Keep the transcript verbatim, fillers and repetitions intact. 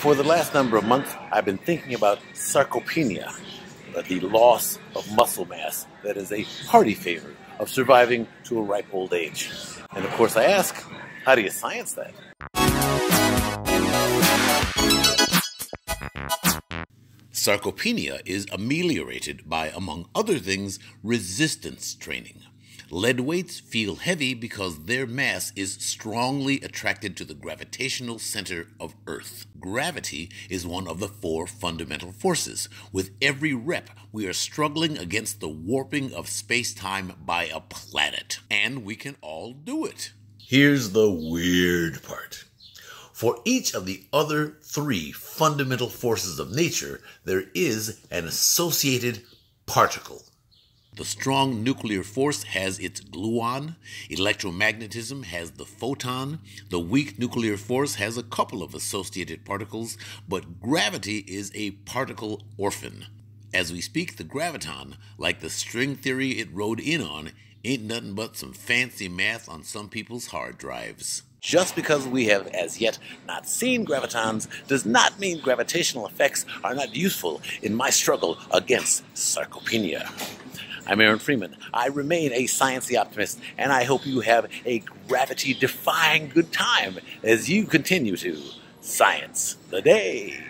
For the last number of months, I've been thinking about sarcopenia, the loss of muscle mass that is a party favor of surviving to a ripe old age. And of course I ask, how do you science that? Sarcopenia is ameliorated by, among other things, resistance training. Lead weights feel heavy because their mass is strongly attracted to the gravitational center of Earth. Gravity is one of the four fundamental forces. With every rep, we are struggling against the warping of space-time by a planet. And we can all do it. Here's the weird part. For each of the other three fundamental forces of nature, there is an associated particle. The strong nuclear force has its gluon, electromagnetism has the photon, the weak nuclear force has a couple of associated particles, but gravity is a particle orphan. As we speak, the graviton, like the string theory it rode in on, ain't nothing but some fancy math on some people's hard drives. Just because we have as yet not seen gravitons does not mean gravitational effects are not useful in my struggle against sarcopenia. I'm Aaron Freeman. I remain a Sciency Optimist, and I hope you have a gravity-defying good time as you continue to science the day.